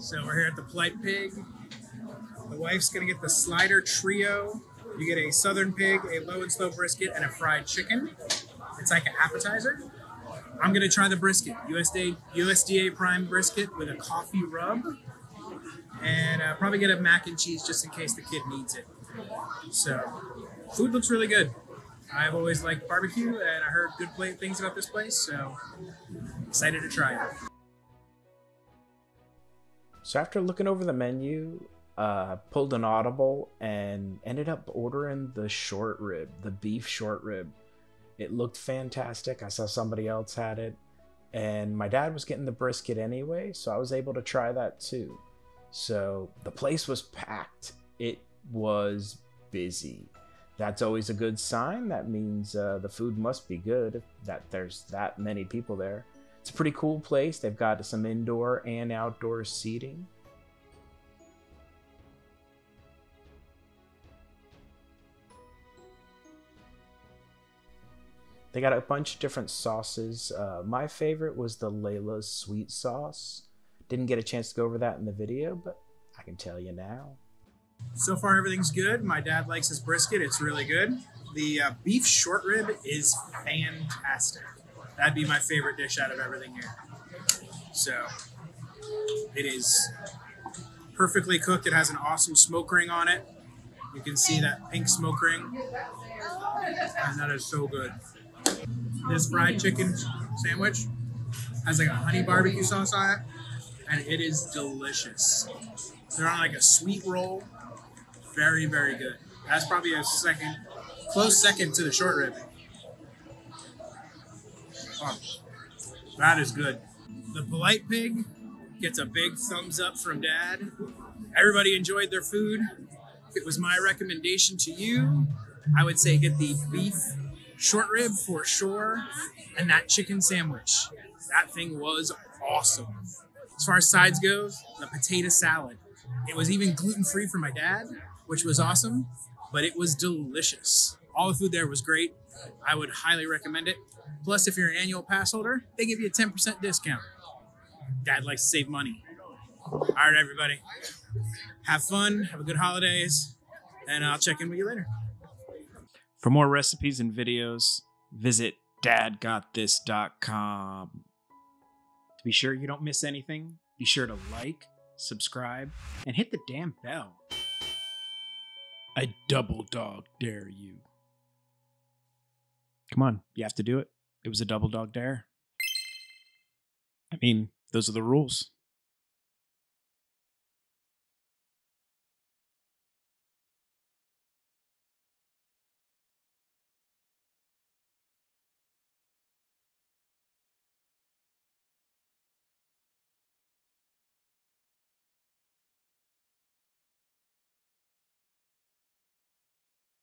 So we're here at the Polite Pig. The wife's gonna get the Slider Trio. You get a Southern Pig, a Low and Slow brisket, and a fried chicken. It's like an appetizer. I'm gonna try the brisket, USDA Prime brisket with a coffee rub, and probably get a mac and cheese just in case the kid needs it. So, food looks really good. I've always liked barbecue, and I heard good things about this place, so excited to try it. So after looking over the menu, pulled an audible and ended up ordering the short rib, the beef short rib. It looked fantastic. I saw somebody else had it, and my dad was getting the brisket anyway, so I was able to try that too. So the place was packed. It was busy. That's always a good sign. That means the food must be good, that there's that many people there. It's a pretty cool place. They've got some indoor and outdoor seating. They got a bunch of different sauces. My favorite was the Layla's sweet sauce. Didn't get a chance to go over that in the video, but I can tell you now. So far, everything's good. My dad likes his brisket. It's really good. The beef short rib is fantastic. That'd be my favorite dish out of everything here. So it is perfectly cooked. It has an awesome smoke ring on it. You can see that pink smoke ring. And that is so good. This fried chicken sandwich has like a honey barbecue sauce on it, and it is delicious. They're on like a sweet roll. Very, very good. That's probably a close second to the short rib. Oh, that is good. The Polite Pig gets a big thumbs up from Dad. Everybody enjoyed their food. If it was my recommendation to you, I would say get the beef short rib for sure, and that chicken sandwich. That thing was awesome. As far as sides goes, the potato salad. It was even gluten-free for my dad, which was awesome, but it was delicious. All the food there was great. I would highly recommend it. Plus, if you're an annual pass holder, they give you a 10% discount. Dad likes to save money. All right, everybody. Have fun, have a good holidays, and I'll check in with you later. For more recipes and videos, visit dadgotthis.com. To be sure you don't miss anything, be sure to like, subscribe, and hit the damn bell. I double dog dare you. Come on, you have to do it. It was a double dog dare. I mean, those are the rules.